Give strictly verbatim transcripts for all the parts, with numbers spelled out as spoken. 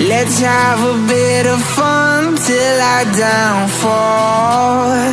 Let's have a bit of fun till I downfall.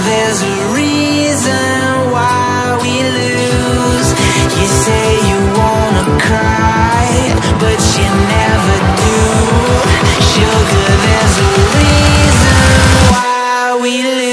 there's a reason why we lose. You say you wanna cry, but you never do. Sugar, there's a reason why we lose.